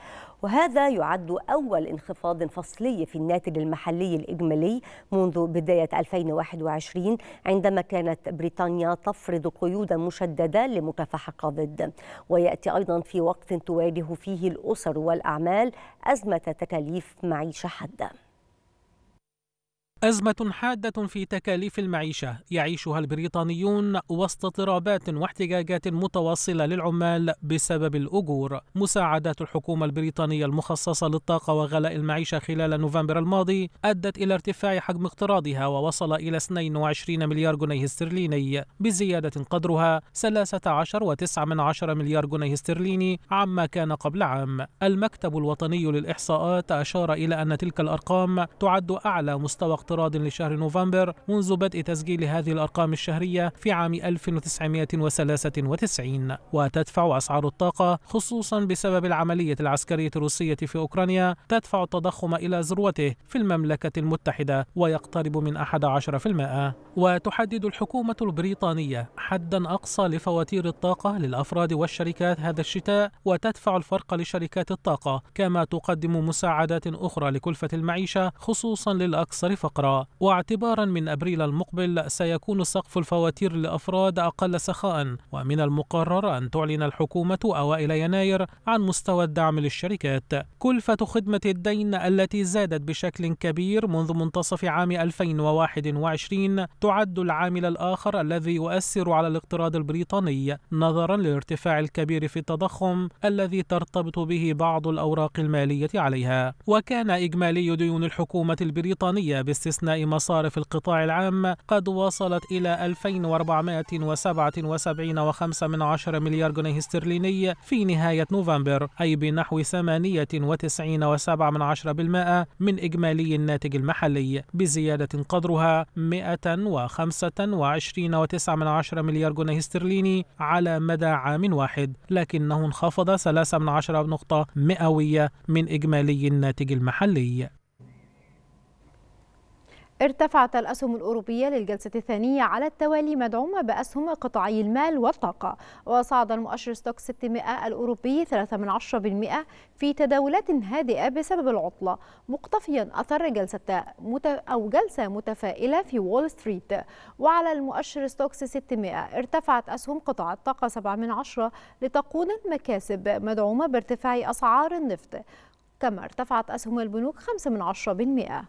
وهذا يعد أول انخفاض فصلي في الناتج المحلي الإجمالي منذ بداية ألفين وواحد وعشرين، عندما كانت بريطانيا تفرض قيودا مشددة لمكافحة كوفيد. ويأتي أيضا في وقت تواجه فيه الأسر والأعمال أزمة تكاليف معيشة حادة. أزمة حادة في تكاليف المعيشة يعيشها البريطانيون وسط اضطرابات واحتجاجات متواصلة للعمال بسبب الأجور. مساعدات الحكومة البريطانية المخصصة للطاقة وغلاء المعيشة خلال نوفمبر الماضي أدت إلى ارتفاع حجم اقتراضها ووصل إلى اثنين وعشرين مليار جنيه استرليني، بزيادة قدرها ثلاثة عشر فاصلة تسعة مليار جنيه استرليني عما كان قبل عام. المكتب الوطني للإحصاءات أشار إلى أن تلك الأرقام تعد أعلى مستوى اقتراض لشهر نوفمبر منذ بدء تسجيل هذه الأرقام الشهرية في عام ألف وتسعمئة وثلاثة وتسعين. وتدفع أسعار الطاقة خصوصا بسبب العملية العسكرية الروسية في أوكرانيا تدفع التضخم إلى ذروته في المملكة المتحدة ويقترب من أحد عشر بالمئة. وتحدد الحكومة البريطانية حدا أقصى لفواتير الطاقة للأفراد والشركات هذا الشتاء وتدفع الفرق لشركات الطاقة، كما تقدم مساعدات أخرى لكلفة المعيشة خصوصا للأكثر فقرا. واعتبارا من أبريل المقبل سيكون سقف الفواتير للأفراد أقل سخاء، ومن المقرر أن تعلن الحكومة أوائل يناير عن مستوى الدعم للشركات. كلفة خدمة الدين التي زادت بشكل كبير منذ منتصف عام ألفين وواحد وعشرين تعد العامل الآخر الذي يؤثر على الاقتراض البريطاني نظرا للارتفاع الكبير في التضخم الذي ترتبط به بعض الأوراق المالية عليها. وكان إجمالي ديون الحكومة البريطانية باستثناء مصارف القطاع العام قد وصلت إلى ألفين وأربعمئة وسبعة وسبعين فاصلة خمسة مليار جنيه استرليني في نهاية نوفمبر، أي بنحو ثمانية وتسعين فاصلة سبعة بالمئة من إجمالي الناتج المحلي، بزيادة قدرها مئة وخمسة وعشرين فاصلة تسعة مليار جنيه استرليني على مدى عام واحد، لكنه انخفض ثلاثة من عشرة نقطة مئوية من إجمالي الناتج المحلي. ارتفعت الأسهم الأوروبية للجلسة الثانية على التوالي مدعومة بأسهم قطاعي المال والطاقة، وصعد المؤشر ستوك ستمئة الأوروبي ثلاثة من عشرة بالمئة في تداولات هادئة بسبب العطلة، مقتفيا أثر جلسة أو جلسة متفائلة في وول ستريت. وعلى المؤشر ستوك ستمئة ارتفعت أسهم قطاع الطاقة سبعة من عشرة لتقود المكاسب مدعومة بارتفاع أسعار النفط، كما ارتفعت أسهم البنوك خمسة من عشرة بالمئة.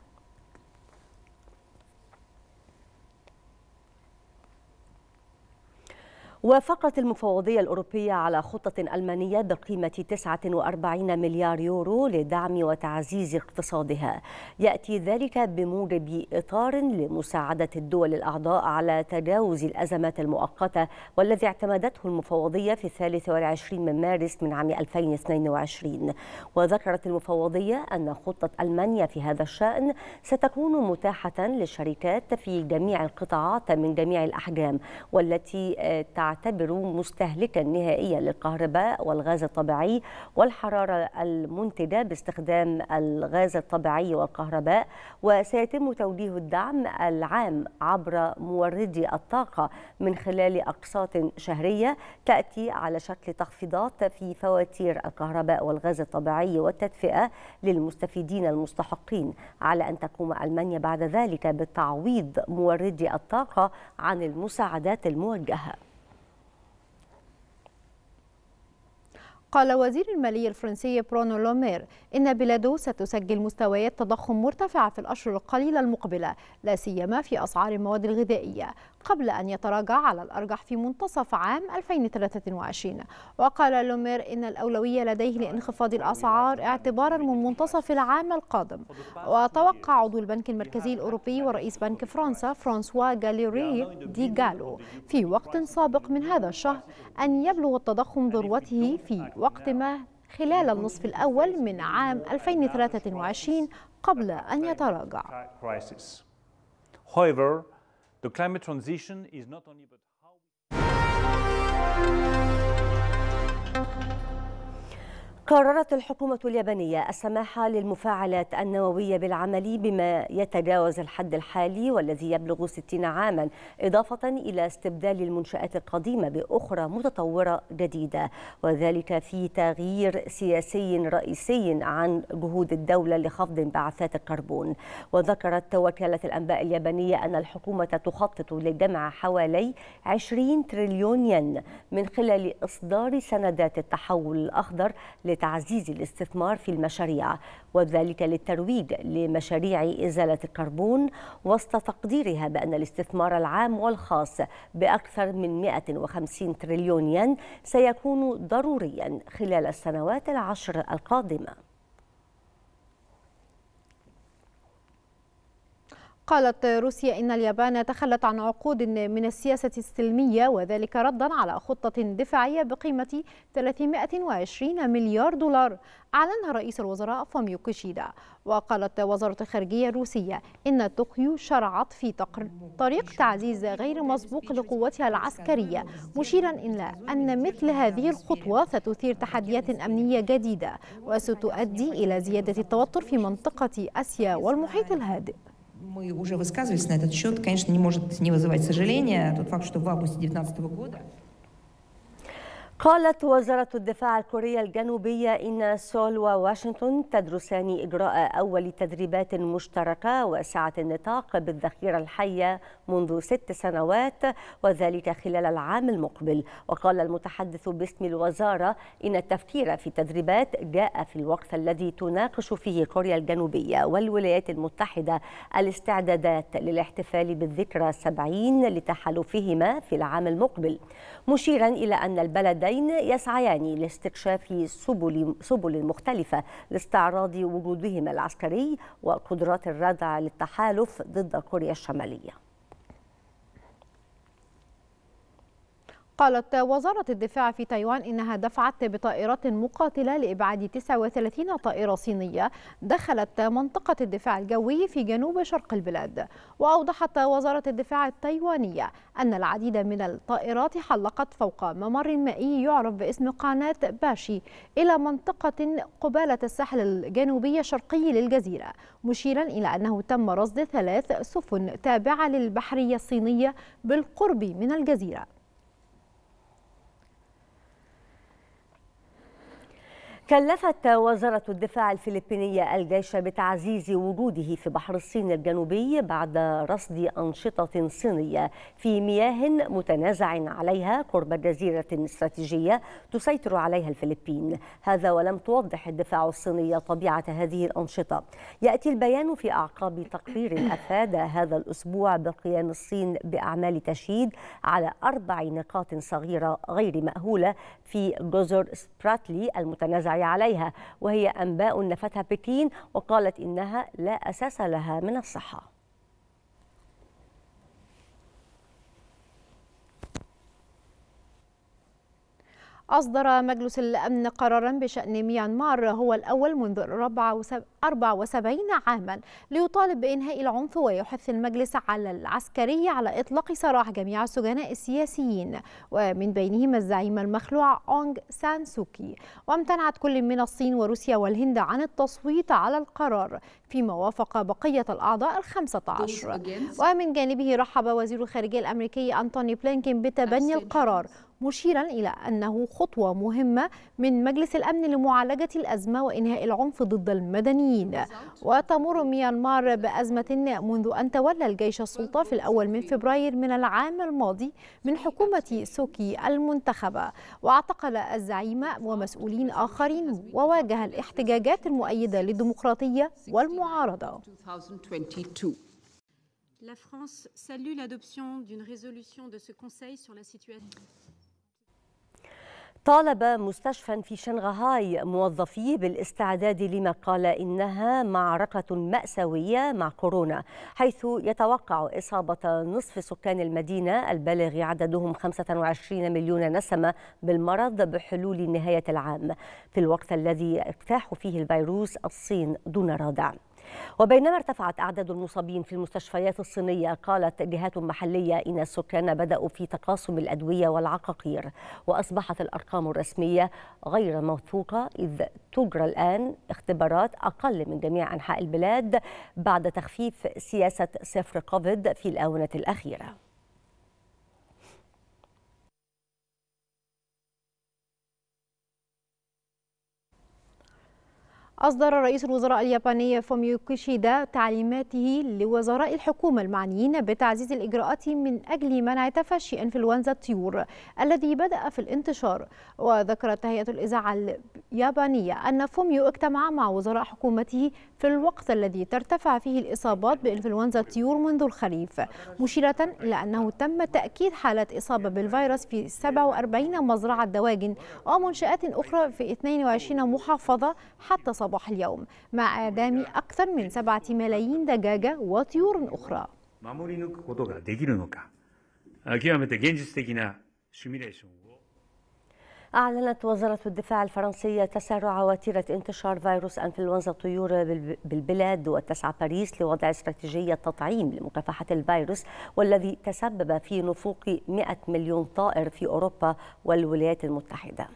وافقت المفوضية الأوروبية على خطة ألمانية بقيمة تسعة وأربعين مليار يورو لدعم وتعزيز اقتصادها، يأتي ذلك بموجب إطار لمساعدة الدول الأعضاء على تجاوز الأزمات المؤقتة، والذي اعتمدته المفوضية في الثالث والعشرين من مارس من عام ألفين واثنين وعشرين. وذكرت المفوضية أن خطة ألمانيا في هذا الشأن ستكون متاحة للشركات في جميع القطاعات من جميع الأحجام، والتي تعتمد تعتبر مستهلكا نهائيا للكهرباء والغاز الطبيعي والحرارة المنتجة باستخدام الغاز الطبيعي والكهرباء. وسيتم توجيه الدعم العام عبر موردي الطاقة من خلال أقساط شهرية تأتي على شكل تخفيضات في فواتير الكهرباء والغاز الطبيعي والتدفئة للمستفيدين المستحقين، على أن تقوم ألمانيا بعد ذلك بتعويض موردي الطاقة عن المساعدات الموجهة. قال وزير المالية الفرنسي برونو لومير إن بلاده ستسجل مستويات تضخم مرتفعة في الأشهر القليلة المقبلة، لا سيما في أسعار المواد الغذائية، قبل أن يتراجع على الأرجح في منتصف عام ألفين وثلاثة وعشرين. وقال لومير إن الأولوية لديه لانخفاض الأسعار اعتبارا من منتصف العام القادم. وتوقع عضو البنك المركزي الأوروبي ورئيس بنك فرنسا فرانسوا غاليري دي غالو في وقت سابق من هذا الشهر أن يبلغ التضخم ذروته في وقت ما خلال النصف الأول من عام ألفين وثلاثة وعشرين قبل أن يتراجع. قررت الحكومة اليابانية السماح للمفاعلات النووية بالعمل بما يتجاوز الحد الحالي والذي يبلغ ستين عاما، إضافة إلى استبدال المنشآت القديمة بأخرى متطورة جديدة، وذلك في تغيير سياسي رئيسي عن جهود الدولة لخفض انبعاثات الكربون. وذكرت وكالة الأنباء اليابانية أن الحكومة تخطط لجمع حوالي عشرين تريليون ين من خلال إصدار سندات التحول الأخضر لتعزيز الاستثمار في المشاريع، وذلك للترويج لمشاريع إزالة الكربون، وسط تقديرها بأن الاستثمار العام والخاص بأكثر من مئة وخمسين تريليون ين سيكون ضروريا خلال السنوات العشر القادمة. قالت روسيا إن اليابان تخلت عن عقود من السياسة السلمية، وذلك ردا على خطة دفاعية بقيمة ثلاثمائة وعشرين مليار دولار أعلنها رئيس الوزراء فوميو كيشيدا. وقالت وزارة الخارجية الروسية إن طوكيو شرعت في طريق تعزيز غير مسبوق لقوتها العسكرية، مشيرا إلى أن مثل هذه الخطوة ستثير تحديات أمنية جديدة وستؤدي إلى زيادة التوتر في منطقة آسيا والمحيط الهادئ. Мы уже высказывались на этот счет, конечно, не может не вызывать сожаления тот факт, что в августе две тысячи девятнадцатого года. قالت وزارة الدفاع الكورية الجنوبية إن سول وواشنطن تدرسان إجراء أول تدريبات مشتركة واسعة النطاق بالذخيرة الحية منذ ست سنوات وذلك خلال العام المقبل. وقال المتحدث باسم الوزارة إن التفكير في التدريبات جاء في الوقت الذي تناقش فيه كوريا الجنوبية والولايات المتحدة الاستعدادات للاحتفال بالذكرى السبعين لتحالفهما في العام المقبل، مشيرا إلى أن البلد يسعيان لاستكشاف سبل سبل مختلفة لاستعراض وجودهما العسكري وقدرات الردع للتحالف ضد كوريا الشمالية. قالت وزارة الدفاع في تايوان إنها دفعت بطائرات مقاتلة لإبعاد تسعة وثلاثين طائرة صينية دخلت منطقة الدفاع الجوي في جنوب شرق البلاد. وأوضحت وزارة الدفاع التايوانية أن العديد من الطائرات حلقت فوق ممر مائي يعرف باسم قناة باشي إلى منطقة قبالة الساحل الجنوبي الشرقي للجزيرة، مشيرا إلى أنه تم رصد ثلاث سفن تابعة للبحرية الصينية بالقرب من الجزيرة. كلفت وزارة الدفاع الفلبينية الجيش بتعزيز وجوده في بحر الصين الجنوبي بعد رصد أنشطة صينية في مياه متنازع عليها قرب جزيرة استراتيجية تسيطر عليها الفلبين. هذا ولم توضح الدفاع الصيني طبيعة هذه الأنشطة. يأتي البيان في أعقاب تقرير أفاد هذا الأسبوع بقيام الصين بأعمال تشييد على أربع نقاط صغيرة غير مأهولة في جزر سبراتلي المتنازع عليها، وهي أنباء نفتها بكين وقالت إنها لا أساس لها من الصحة. أصدر مجلس الأمن قرارا بشأن ميانمار هو الأول منذ أربعة وسبعين عاما ليطالب بإنهاء العنف، ويحث المجلس على العسكري على إطلاق سراح جميع السجناء السياسيين ومن بينهم الزعيم المخلوع أونغ سان سوكي. وامتنعت كل من الصين وروسيا والهند عن التصويت على القرار، فيما وافق بقية الأعضاء الخمسة عشر. ومن جانبه رحب وزير الخارجية الأمريكي أنتوني بلينكن بتبني القرار، مشيرا إلى أنه خطوة مهمة من مجلس الأمن لمعالجة الأزمة وإنهاء العنف ضد المدنيين. وتمر ميانمار بأزمة منذ أن تولى الجيش السلطة في الأول من فبراير من العام الماضي من حكومة سوكي المنتخبة، واعتقل الزعيم ومسؤولين آخرين وواجه الاحتجاجات المؤيدة للديمقراطية والمعارضة. La France salue l'adoption d'une résolution de ce Conseil sur la situation. طالب مستشفى في شنغهاي موظفيه بالاستعداد لما قال إنها معركة مأساوية مع كورونا، حيث يتوقع إصابة نصف سكان المدينة البالغ عددهم خمسة وعشرين مليون نسمة بالمرض بحلول نهاية العام، في الوقت الذي اجتاح فيه الفيروس الصين دون رادع. وبينما ارتفعت أعداد المصابين في المستشفيات الصينية، قالت جهات محلية إن السكان بدأوا في تقاسم الأدوية والعقاقير، وأصبحت الأرقام الرسمية غير موثوقة إذ تجرى الآن اختبارات أقل من جميع أنحاء البلاد بعد تخفيف سياسة صفر كوفيد في الآونة الأخيرة. أصدر رئيس الوزراء الياباني فوميو كيشيدا تعليماته لوزراء الحكومة المعنيين بتعزيز الإجراءات من أجل منع تفشي إنفلونزا الطيور الذي بدأ في الانتشار. وذكرت هيئة الإذاعة اليابانية أن فوميو اجتمع مع وزراء حكومته في الوقت الذي ترتفع فيه الإصابات بإنفلونزا الطيور منذ الخريف، مشيرة إلى أنه تم تأكيد حالة إصابة بالفيروس في سبعة وأربعين مزرعة دواجن ومنشآت أخرى في اثنتين وعشرين محافظة حتى صباح اليوم مع إعدام أكثر من سبعة ملايين دجاجة وطيور أخرى. أعلنت وزارة الدفاع الفرنسية تسارع وتيرة انتشار فيروس أنفلونزا الطيور بالبلاد، واتسع باريس لوضع استراتيجية تطعيم لمكافحة الفيروس والذي تسبب في نفوق مئة مليون طائر في أوروبا والولايات المتحدة.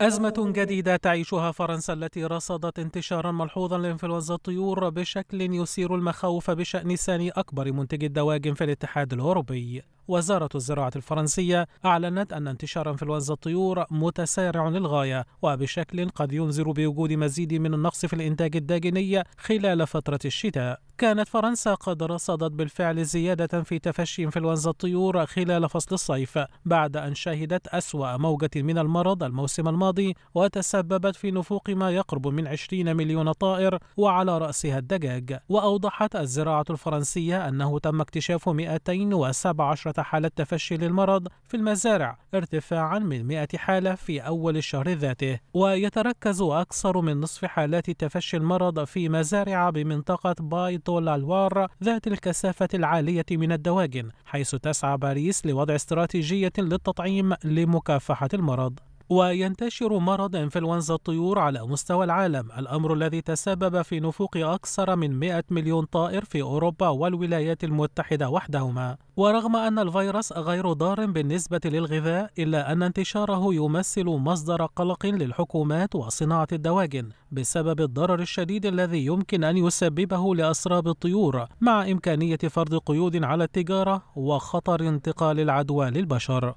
أزمة جديدة تعيشها فرنسا التي رصدت انتشارا ملحوظا لإنفلونزا الطيور بشكل يثير المخاوف بشأن ثاني أكبر منتج الدواجن في الاتحاد الأوروبي. وزارة الزراعة الفرنسية أعلنت أن انتشار إنفلونزا الطيور متسارع للغاية وبشكل قد ينذر بوجود مزيد من النقص في الإنتاج الداجني خلال فترة الشتاء. كانت فرنسا قد رصدت بالفعل زيادة في تفشي إنفلونزا الطيور خلال فصل الصيف بعد أن شهدت أسوأ موجة من المرض الموسم الماضي، وتسببت في نفوق ما يقرب من عشرين مليون طائر وعلى رأسها الدجاج. وأوضحت الزراعة الفرنسية أنه تم اكتشاف مئتين وسبعة عشر حالة تفشي للمرض في المزارع، ارتفاعا من مئة حالة في أول الشهر ذاته. ويتركز أكثر من نصف حالات تفشي المرض في مزارع بمنطقة بايتول الوار ذات الكثافة العالية من الدواجن، حيث تسعى باريس لوضع استراتيجية للتطعيم لمكافحة المرض. وينتشر مرض إنفلونزا الطيور على مستوى العالم، الأمر الذي تسبب في نفوق أكثر من مئة مليون طائر في أوروبا والولايات المتحدة وحدهما. ورغم أن الفيروس غير ضار بالنسبة للغذاء، إلا أن انتشاره يمثل مصدر قلق للحكومات وصناعة الدواجن بسبب الضرر الشديد الذي يمكن أن يسببه لأسراب الطيور، مع إمكانية فرض قيود على التجارة وخطر انتقال العدوى للبشر.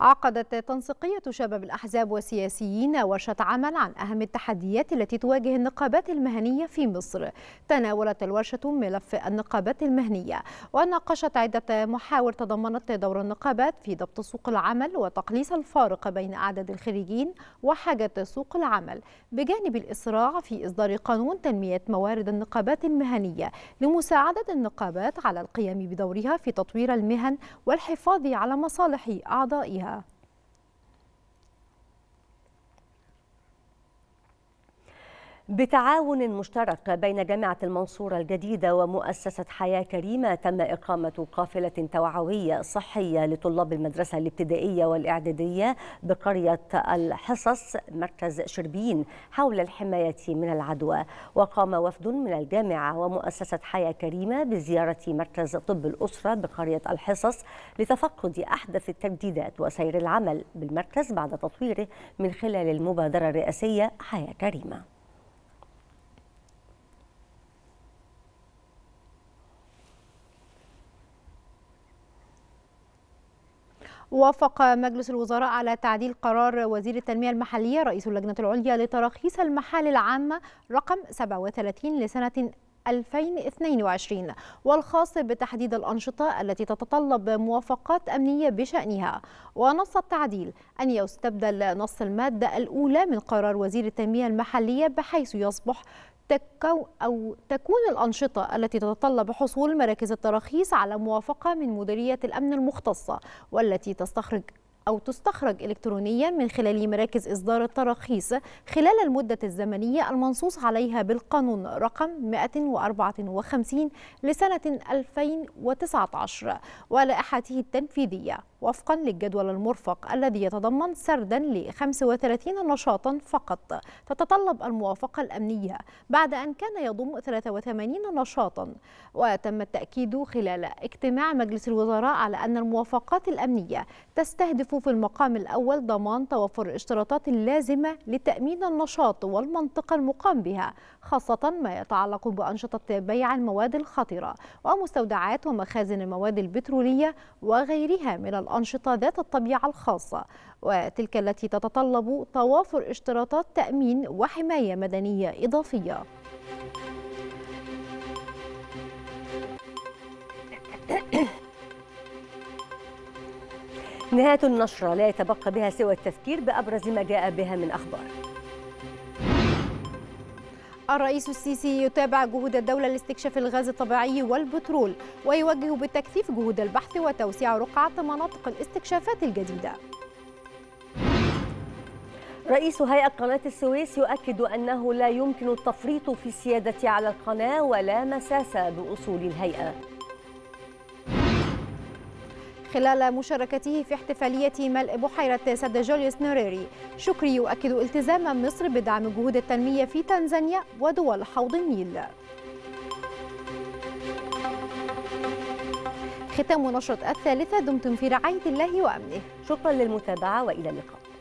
عقدت تنسيقية شباب الأحزاب والسياسيين ورشة عمل عن أهم التحديات التي تواجه النقابات المهنية في مصر. تناولت الورشة ملف النقابات المهنية، وناقشت عدة محاور تضمنت دور النقابات في ضبط سوق العمل وتقليص الفارق بين عدد الخريجين وحاجة سوق العمل، بجانب الإسراع في إصدار قانون تنمية موارد النقابات المهنية لمساعدة النقابات على القيام بدورها في تطوير المهن والحفاظ على مصالح أعضائها. بتعاون مشترك بين جامعة المنصورة الجديدة ومؤسسة حياة كريمة، تم إقامة قافلة توعوية صحية لطلاب المدرسة الابتدائية والإعدادية بقرية الحصص مركز شربين حول الحماية من العدوى. وقام وفد من الجامعة ومؤسسة حياة كريمة بزيارة مركز طب الأسرة بقرية الحصص لتفقد أحدث التجديدات وسير العمل بالمركز بعد تطويره من خلال المبادرة الرئاسية حياة كريمة. وافق مجلس الوزراء على تعديل قرار وزير التنمية المحلية رئيس اللجنة العليا لتراخيص المحال العامة رقم سبعة وثلاثين لسنة ألفين واثنين وعشرين، والخاص بتحديد الأنشطة التي تتطلب موافقات أمنية بشأنها. ونص التعديل أن يستبدل نص المادة الأولى من قرار وزير التنمية المحلية، بحيث يصبح تكو أو تكون الأنشطة التي تتطلب حصول مراكز التراخيص على موافقة من مديرية الأمن المختصة، والتي تستخرج أو تستخرج إلكترونيا من خلال مراكز إصدار التراخيص خلال المدة الزمنية المنصوص عليها بالقانون رقم مئة وأربعة وخمسين لسنة ألفين وتسعة عشر ولائحته التنفيذية، وفقا للجدول المرفق الذي يتضمن سردا ل خمسة وثلاثين نشاطا فقط تتطلب الموافقة الأمنية، بعد أن كان يضم ثلاثة وثمانين نشاطا. وتم التأكيد خلال اجتماع مجلس الوزراء على أن الموافقات الأمنية تستهدف في المقام الأول ضمان توفر الاشتراطات اللازمة لتأمين النشاط والمنطقة المقام بها، خاصة ما يتعلق بأنشطة بيع المواد الخطرة ومستودعات ومخازن المواد البترولية وغيرها من الأنشطة ذات الطبيعة الخاصة، وتلك التي تتطلب توافر اشتراطات تأمين وحماية مدنية إضافية. نهاية النشرة، لا يتبقى بها سوى التذكير بأبرز ما جاء بها من أخبار. الرئيس السيسي يتابع جهود الدولة لاستكشاف الغاز الطبيعي والبترول، ويوجه بالتكثيف جهود البحث وتوسيع رقعة مناطق الاستكشافات الجديدة. رئيس هيئة قناة السويس يؤكد أنه لا يمكن التفريط في السيادة على القناة ولا مساسة بأصول الهيئة. خلال مشاركته في احتفالية ملء بحيرة سد جوليوس نيريري، شكري يؤكد التزام مصر بدعم جهود التنمية في تنزانيا ودول حوض النيل. ختام نشرة الثالثة، دمتم في رعاية الله وأمنه. شكرا للمتابعة وإلى اللقاء.